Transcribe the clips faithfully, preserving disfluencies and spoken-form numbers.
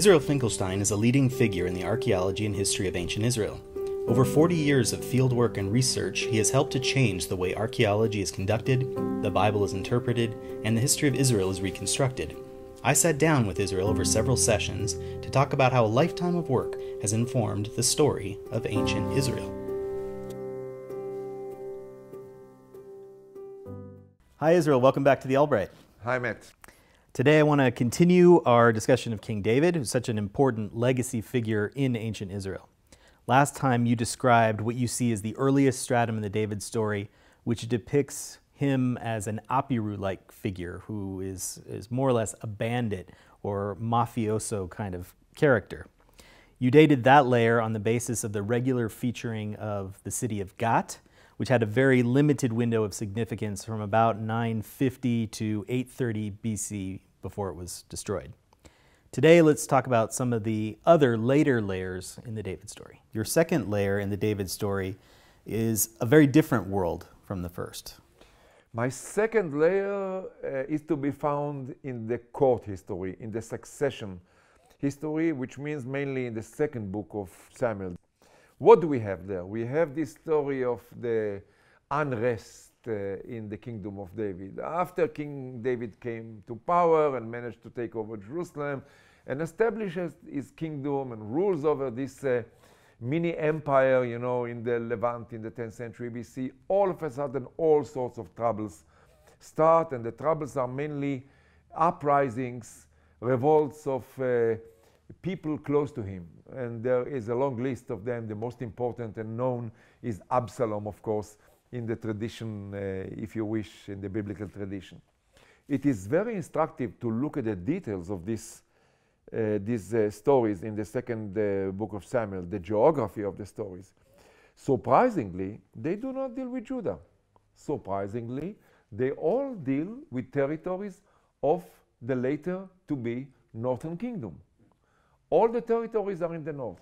Israel Finkelstein is a leading figure in the archaeology and history of ancient Israel. Over forty years of field work and research, he has helped to change the way archaeology is conducted, the Bible is interpreted, and the history of Israel is reconstructed. I sat down with Israel over several sessions to talk about how a lifetime of work has informed the story of ancient Israel. Hi Israel, welcome back to the Albright. Hi Matt. Today I want to continue our discussion of King David, who's such an important legacy figure in ancient Israel. Last time you described what you see as the earliest stratum in the David story, which depicts him as an Apiru-like figure who is, is more or less a bandit or mafioso kind of character. You dated that layer on the basis of the regular featuring of the city of Gat, which had a very limited window of significance from about nine fifty to eight thirty B C before it was destroyed. Today, let's talk about some of the other later layers in the David story. Your second layer in the David story is a very different world from the first. My second layer uh, is to be found in the court history, in the succession history, which means mainly in the second book of Samuel. What do we have there? We have this story of the unrest uh, in the kingdom of David. After King David came to power and managed to take over Jerusalem and establishes his kingdom and rules over this uh, mini empire, you know, in the Levant in the tenth century B C, all of a sudden all sorts of troubles start, and the troubles are mainly uprisings, revolts of uh, people close to him, and there is a long list of them. The most important and known is Absalom, of course, in the tradition, uh, if you wish, in the biblical tradition. It is very instructive to look at the details of this, uh, these uh, stories in the second uh, book of Samuel, the geography of the stories. Surprisingly, they do not deal with Judah. Surprisingly, they all deal with territories of the later to be northern kingdom. All the territories are in the north.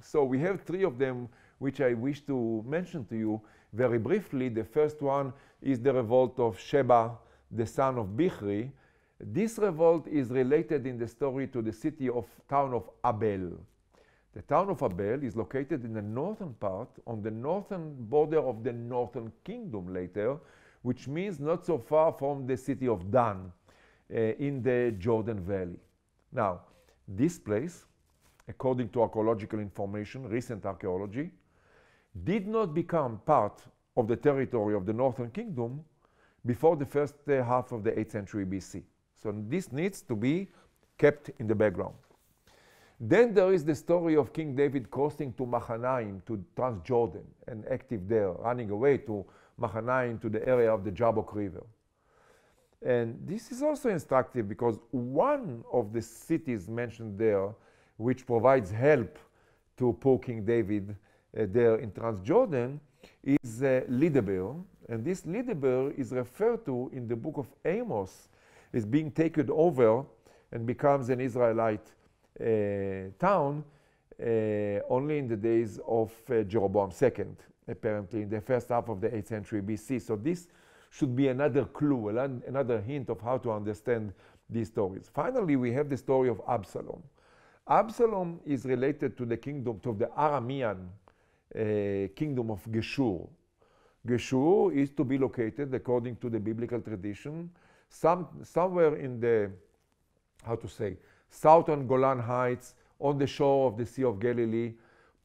So we have three of them, which I wish to mention to you very briefly. The first one is the revolt of Sheba, the son of Bichri. This revolt is related in the story to the city of town of Abel. The town of Abel is located in the northern part, on the northern border of the northern kingdom later, which means not so far from the city of Dan uh, in the Jordan Valley. Now, this place, according to archaeological information, recent archaeology, did not become part of the territory of the northern kingdom before the first uh, half of the eighth century B C. So this needs to be kept in the background. Then there is the story of King David crossing to Mahanaim, to Transjordan, and active there, running away to Mahanaim, to the area of the Jabbok River. And this is also instructive because one of the cities mentioned there, which provides help to poor King David uh, there in Transjordan, is uh, Lidebir. And this Lidebir is referred to in the book of Amos as being taken over and becomes an Israelite uh, town uh, only in the days of uh, Jeroboam the second, apparently in the first half of the eighth century B C. So this should be another clue, another hint of how to understand these stories. Finally, we have the story of Absalom. Absalom is related to the kingdom, to the Aramean uh, kingdom of Geshur. Geshur is to be located, according to the biblical tradition, some, somewhere in the, how to say, southern Golan Heights, on the shore of the Sea of Galilee.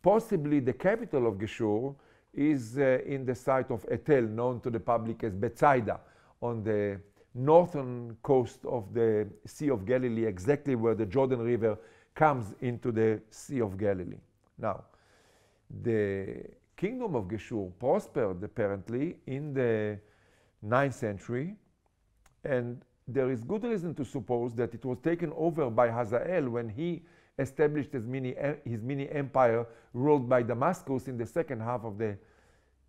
Possibly the capital of Geshur is uh, in the site of Etel, known to the public as Bethsaida, on the northern coast of the Sea of Galilee, exactly where the Jordan River comes into the Sea of Galilee. Now, the kingdom of Geshur prospered apparently in the ninth century, and there is good reason to suppose that it was taken over by Hazael when he established his mini, his mini empire ruled by Damascus in the second half of the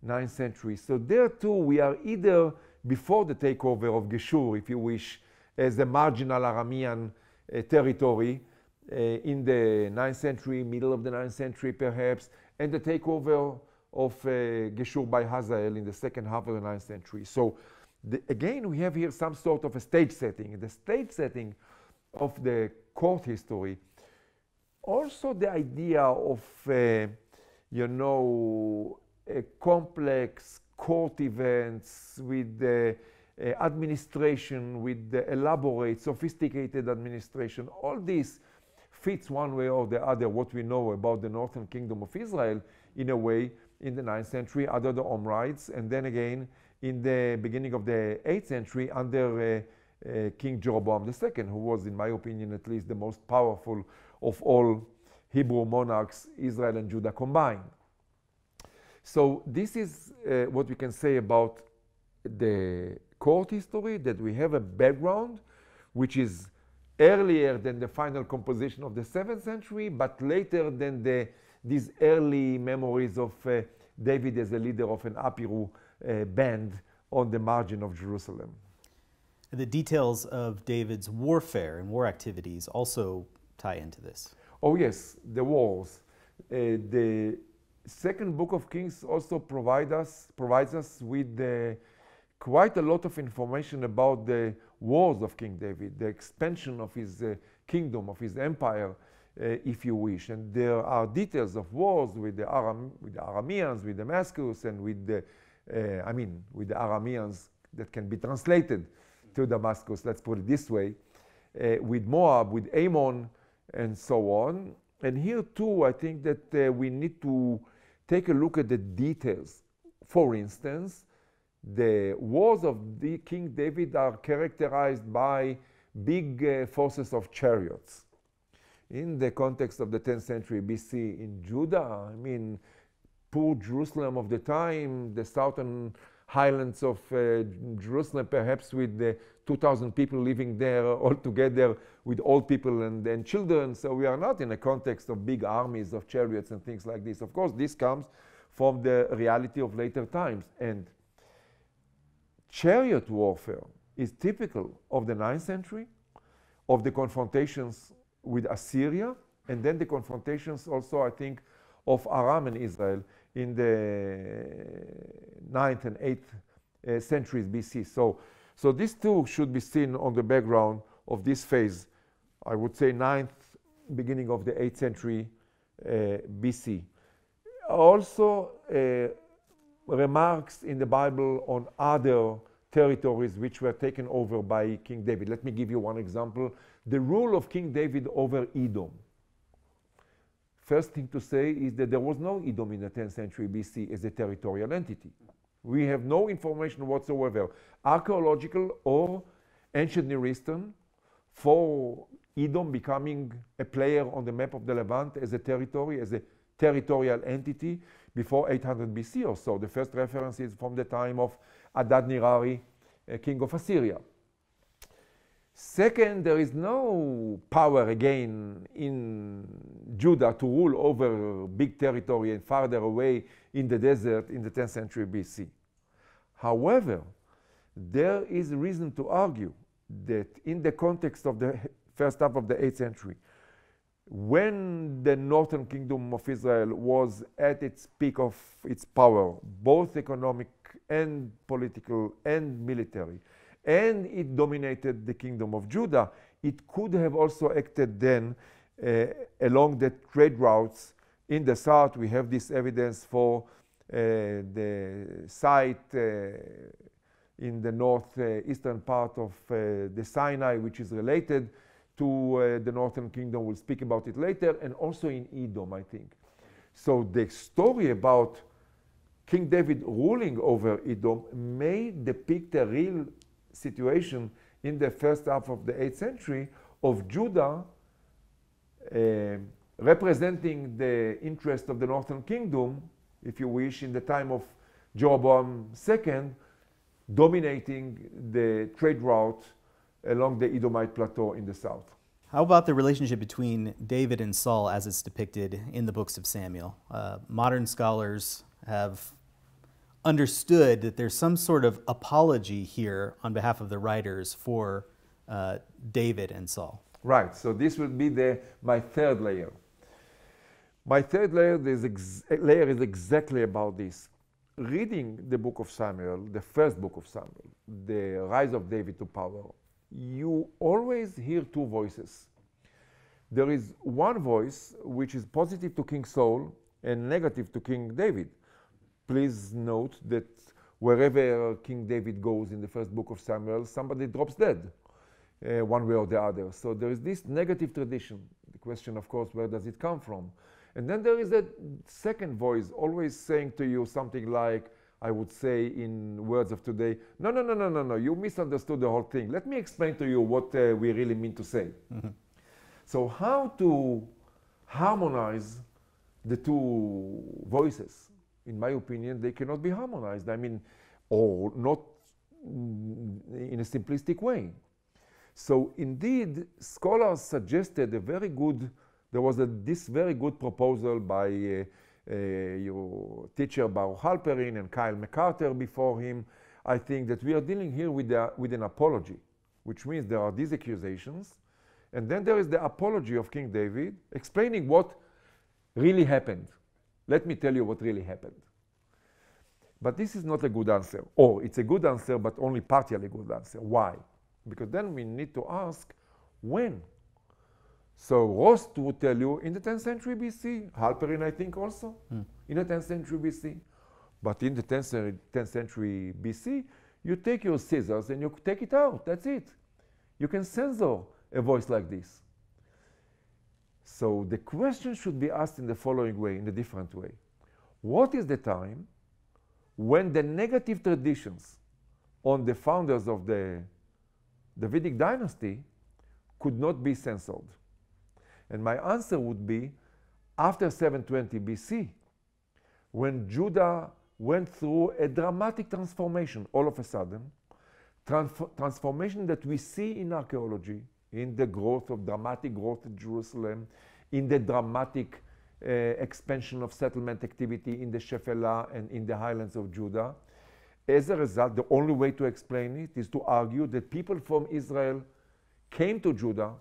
ninth century. So there too we are either before the takeover of Geshur, if you wish, as a marginal Aramean uh, territory uh, in the ninth century, middle of the ninth century perhaps, and the takeover of uh, Geshur by Hazael in the second half of the ninth century. So the, again we have here some sort of a stage setting. The stage setting of the court history Also the idea of, uh, you know, a complex court events with uh, uh, administration, with the elaborate, sophisticated administration, all this fits one way or the other what we know about the northern kingdom of Israel in a way in the ninth century under the Omrides, and then again in the beginning of the eighth century under uh, uh, King Jeroboam the second, who was, in my opinion at least, the most powerful of all Hebrew monarchs, Israel and Judah combined. So this is uh, what we can say about the court history, that we have a background which is earlier than the final composition of the seventh century, but later than the, these early memories of uh, David as a leader of an Apiru uh, band on the margin of Jerusalem. The details of David's warfare and war activities also tie into this. Oh yes, the wars. Uh, the Second Book of Kings also provide us, provides us with uh, quite a lot of information about the wars of King David, the expansion of his uh, kingdom, of his empire, uh, if you wish. And there are details of wars with the, Aram with the Arameans, with Damascus, and with the, uh, I mean, with the Arameans that can be translated to Damascus, let's put it this way, uh, with Moab, with Ammon, and so on. And here too, I think that uh, we need to take a look at the details. For instance, the wars of the King David are characterized by big uh, forces of chariots. In the context of the tenth century B C in Judah, I mean, poor Jerusalem of the time, the southern highlands of uh, Jerusalem, perhaps with the two thousand people living there all together, with old people and, and children. So we are not in a context of big armies of chariots and things like this. Of course, this comes from the reality of later times. And chariot warfare is typical of the ninth century, of the confrontations with Assyria, and then the confrontations also, I think, of Aram and Israel in the ninth and eighth uh, centuries B C. So, so these two should be seen on the background of this phase, I would say ninth, beginning of the eighth century uh, B C. Also, uh, remarks in the Bible on other territories which were taken over by King David. Let me give you one example. The rule of King David over Edom. First thing to say is that there was no Edom in the tenth century B C as a territorial entity. We have no information whatsoever, archaeological or ancient Near Eastern, for Edom becoming a player on the map of the Levant as a territory, as a territorial entity before eight hundred B C or so. The first reference is from the time of Adad-nirari, uh, king of Assyria. Second, there is no power again in Judah to rule over big territory and farther away in the desert in the tenth century B C. However, there is reason to argue that in the context of the first half of the eighth century, when the northern kingdom of Israel was at its peak of its power, both economic and political and military, and it dominated the kingdom of Judah, it could have also acted then uh, along the trade routes in the south. We have this evidence for uh, the site uh, in the northeastern uh, part of uh, the Sinai, which is related to uh, the northern kingdom. We'll speak about it later, and also in Edom, I think. So the story about King David ruling over Edom may depict a real situation in the first half of the eighth century of Judah uh, representing the interest of the northern kingdom, if you wish, in the time of Jeroboam the second, dominating the trade route along the Edomite plateau in the south. How about the relationship between David and Saul as it's depicted in the books of Samuel? Uh, modern scholars have understood that there's some sort of apology here on behalf of the writers for uh, David and Saul. Right, so this would be the, my third layer. My third layer is, ex layer is exactly about this. Reading the book of Samuel, the first book of Samuel, the rise of David to power, you always hear two voices. There is one voice which is positive to King Saul and negative to King David. Please note that wherever King David goes in the first book of Samuel, somebody drops dead uh, one way or the other. So there is this negative tradition. The question, of course, where does it come from? And then there is a second voice always saying to you something like, I would say in words of today, no, no, no, no, no, no, you misunderstood the whole thing. Let me explain to you what uh, we really mean to say. Mm-hmm. So how to harmonize the two voices? In my opinion, they cannot be harmonized. I mean, or not in a simplistic way. So indeed, scholars suggested a very good, there was a, this very good proposal by uh, uh, your teacher Baruch Halperin and Kyle McCarter before him. I think that we are dealing here with, the, with an apology, which means there are these accusations. And then there is the apology of King David, explaining what really happened. Let me tell you what really happened. But this is not a good answer. Or it's a good answer, but only partially good answer. Why? Because then we need to ask, when? So Rost would tell you, in the tenth century B C, Halperin, I think, also, mm. in the tenth century B C. But in the tenth century B C, you take your scissors and you take it out. That's it. You can censor a voice like this. So the question should be asked in the following way, in a different way. What is the time when the negative traditions on the founders of the Davidic dynasty could not be censored? And my answer would be after seven twenty B C, when Judah went through a dramatic transformation all of a sudden, transf- transformation that we see in archaeology, in the growth of dramatic growth in Jerusalem, in the dramatic uh, expansion of settlement activity in the Shephelah and in the highlands of Judah. As a result, the only way to explain it is to argue that people from Israel came to Judah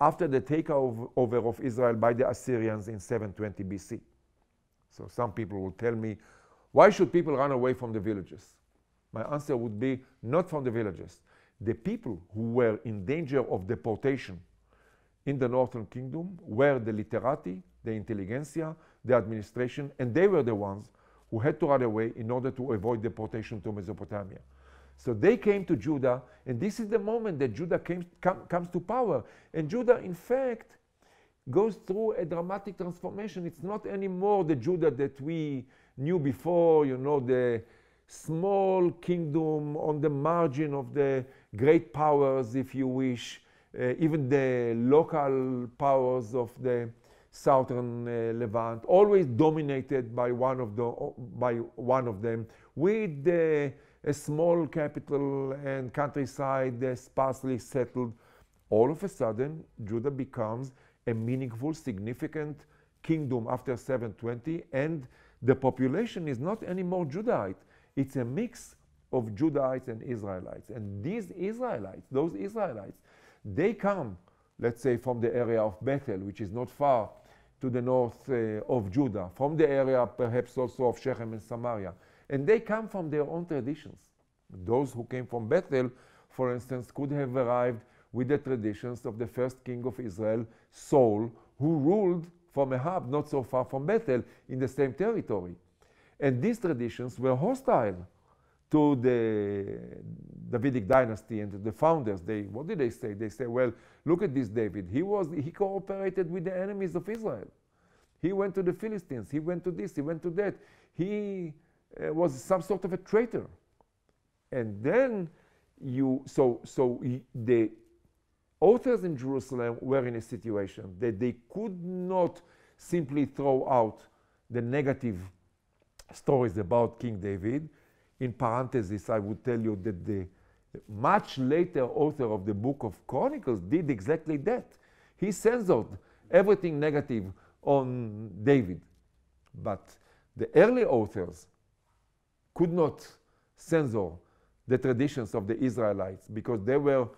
after the takeover of Israel by the Assyrians in seven twenty B C. So some people will tell me, why should people run away from the villages? My answer would be, not from the villages. The people who were in danger of deportation in the northern kingdom were the literati, the intelligentsia, the administration, and they were the ones who had to run away in order to avoid deportation to Mesopotamia. So they came to Judah, and this is the moment that Judah came, com, comes to power. And Judah, in fact, goes through a dramatic transformation. It's not anymore the Judah that we knew before, you know, the small kingdom on the margin of the great powers, if you wish, uh, even the local powers of the southern uh, Levant, always dominated by one of the by one of them, with uh, a small capital and countryside uh, sparsely settled. All of a sudden, Judah becomes a meaningful, significant kingdom after seven twenty, and the population is not anymore Judahite. It's a mix of Judahites and Israelites. And these Israelites, those Israelites, they come, let's say, from the area of Bethel, which is not far to the north uh, of Judah, from the area perhaps also of Shechem and Samaria. And they come from their own traditions. Those who came from Bethel, for instance, could have arrived with the traditions of the first king of Israel, Saul, who ruled from Ahab, not so far from Bethel, in the same territory. And these traditions were hostile to the Davidic dynasty and the founders. They, what did they say? They say, well, look at this David. He, was, he cooperated with the enemies of Israel. He went to the Philistines. He went to this. He went to that. He uh, was some sort of a traitor. And then you, so, so the authors in Jerusalem were in a situation that they could not simply throw out the negative stories about King David. In parenthesis, I would tell you that the much later author of the Book of Chronicles did exactly that. He censored everything negative on David. But the early authors could not censor the traditions of the Israelites because they were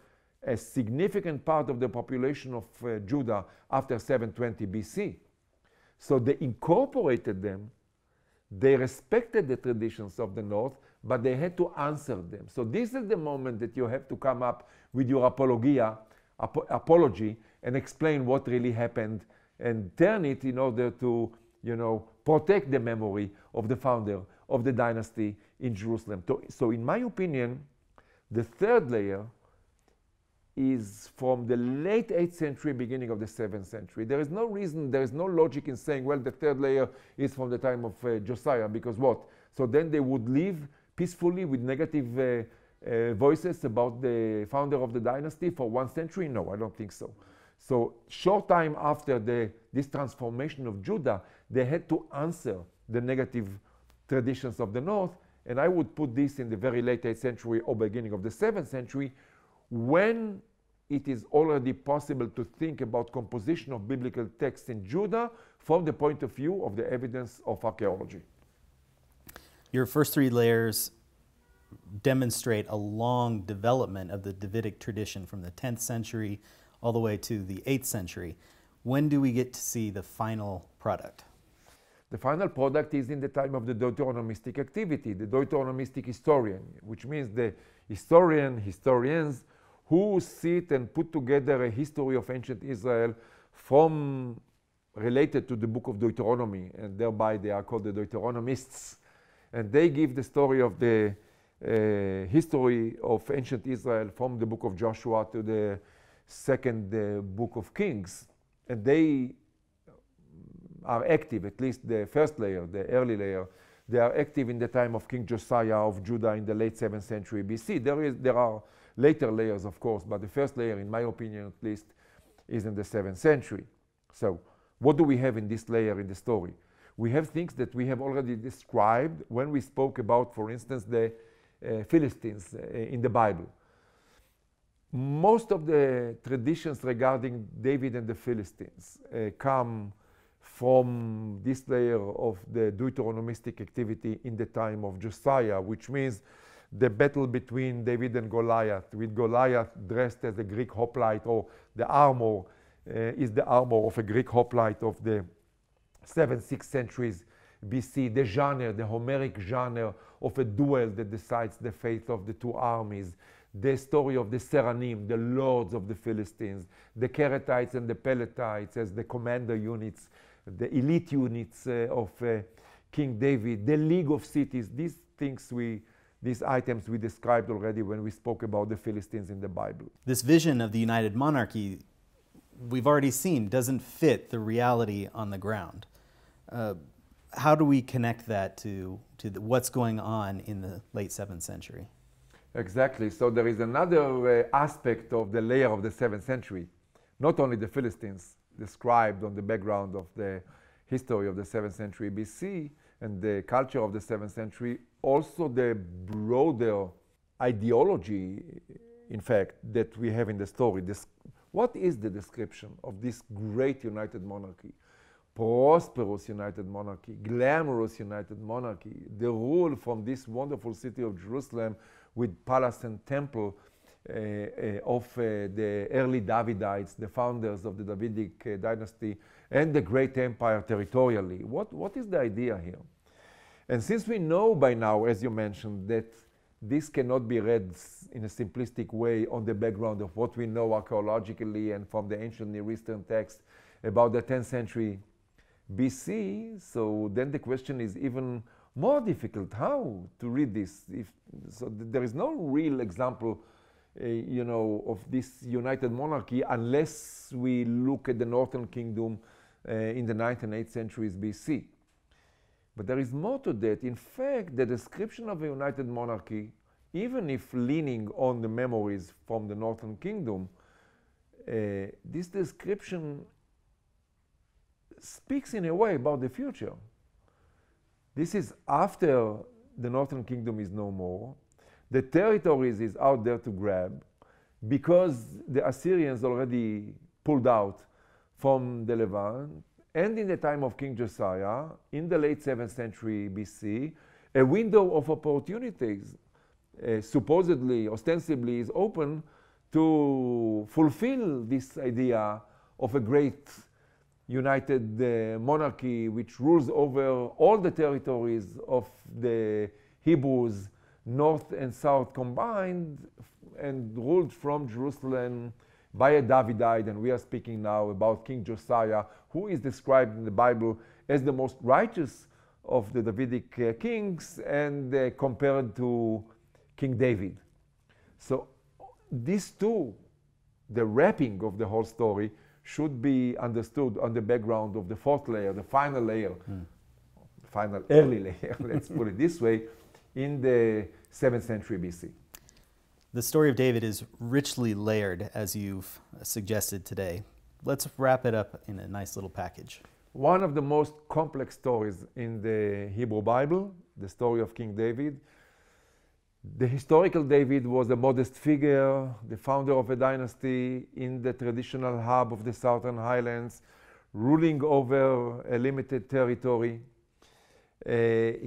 a significant part of the population of uh, Judah after seven twenty B C. So they incorporated them. They respected the traditions of the north, but they had to answer them. So this is the moment that you have to come up with your apologia ap apology and explain what really happened and turn it in order to, you know, protect the memory of the founder of the dynasty in Jerusalem. So, so in my opinion, the third layer is from the late eighth century, beginning of the seventh century. There is no reason, there is no logic in saying, well, the third layer is from the time of uh, Josiah, because what? So then they would live peacefully with negative uh, uh, voices about the founder of the dynasty for one century? No, I don't think so. So short time after the, this transformation of Judah, they had to answer the negative traditions of the north, and I would put this in the very late eighth century or beginning of the seventh century, when it is already possible to think about composition of biblical texts in Judah from the point of view of the evidence of archaeology. Your first three layers demonstrate a long development of the Davidic tradition from the tenth century all the way to the eighth century. When do we get to see the final product? The final product is in the time of the Deuteronomistic activity, the Deuteronomistic historian, which means the historian, historians, who sit and put together a history of ancient Israel from related to the book of Deuteronomy, and thereby they are called the Deuteronomists. And they give the story of the uh, history of ancient Israel from the book of Joshua to the second uh, book of Kings. And they are active, at least the first layer, the early layer, they are active in the time of King Josiah of Judah in the late seventh century B C. There is, there are later layers, of course, but the first layer, in my opinion at least, is in the seventh century. So what do we have in this layer in the story? We have things that we have already described when we spoke about, for instance, the uh, Philistines uh, in the Bible. Most of the traditions regarding David and the Philistines uh, come from this layer of the Deuteronomistic activity in the time of Josiah, which means the battle between David and Goliath, with Goliath dressed as a Greek hoplite, or the armor uh, is the armor of a Greek hoplite of the seventh, sixth centuries B C, the genre, the Homeric genre of a duel that decides the fate of the two armies, the story of the Seranim, the lords of the Philistines, the Keretites and the Peletites as the commander units, the elite units uh, of uh, King David, the League of Cities. These things we, these items we described already when we spoke about the Philistines in the Bible. This vision of the united monarchy we've already seen doesn't fit the reality on the ground. Uh, how do we connect that to, to the, what's going on in the late seventh century? Exactly. So there is another uh, aspect of the layer of the seventh century, not only the Philistines described on the background of the history of the seventh century B C and the culture of the seventh century, also the broader ideology, in fact, that we have in the story. This, what is the description of this great united monarchy? Prosperous united monarchy, glamorous united monarchy, the rule from this wonderful city of Jerusalem with palace and temple uh, uh, of uh, the early Davidites, the founders of the Davidic uh, dynasty, and the great empire territorially. What, what is the idea here? And since we know by now, as you mentioned, that this cannot be read in a simplistic way on the background of what we know archaeologically and from the ancient Near Eastern text about the tenth century B C, so then the question is even more difficult, how to read this. If, so th there is no real example, uh, you know, of this united monarchy unless we look at the Northern Kingdom uh, in the ninth and eighth centuries B C. But there is more to that. In fact, the description of a united monarchy, even if leaning on the memories from the Northern Kingdom, uh, this description speaks in a way about the future. This is after the Northern Kingdom is no more. The territories is out there to grab because the Assyrians already pulled out from the Levant. And in the time of King Josiah, in the late seventh century B C, a window of opportunities uh, supposedly, ostensibly, is open to fulfill this idea of a great united uh, monarchy which rules over all the territories of the Hebrews, north and south combined, and ruled from Jerusalem by a Davidite, and we are speaking now about King Josiah, who is described in the Bible as the most righteous of the Davidic uh, kings, and uh, compared to King David. So these two, the wrapping of the whole story, should be understood on the background of the fourth layer, the final layer, mm. final early layer, let's put it this way, in the seventh century B C. The story of David is richly layered, as you've suggested today. Let's wrap it up in a nice little package. One of the most complex stories in the Hebrew Bible, the story of King David. The historical David was a modest figure, the founder of a dynasty in the traditional hub of the Southern Highlands, ruling over a limited territory. Uh,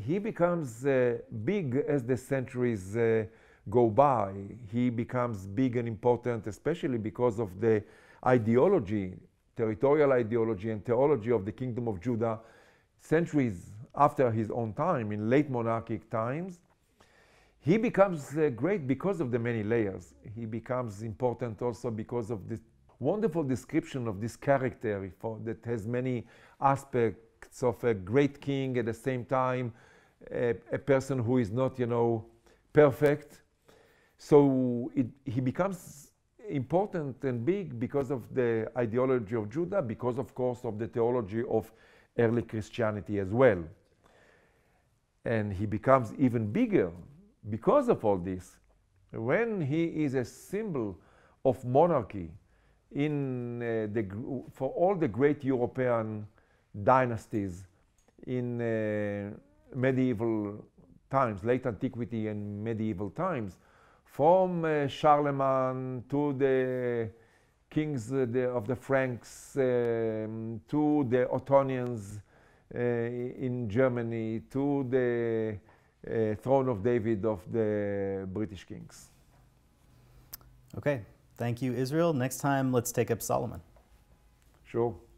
he becomes uh, big as the centuries uh, go by. He becomes big and important, especially because of the ideology, territorial ideology and theology of the Kingdom of Judah, centuries after his own time, in late monarchic times. He becomes uh, great because of the many layers. He becomes important also because of this wonderful description of this character for, that has many aspects of a great king, at the same time a, a person who is not, you know, perfect. So it, he becomes important and big because of the ideology of Judah, because of course of the theology of early Christianity as well. And he becomes even bigger because of all this, when he is a symbol of monarchy in uh, the for all the great European dynasties in uh, medieval times, late antiquity and medieval times, from uh, Charlemagne to the kings uh, the, of the Franks, um, to the Ottonians uh, in Germany, to the Uh, throne of David of the British kings. Okay, thank you, Israel. Next time, let's take up Solomon. Sure.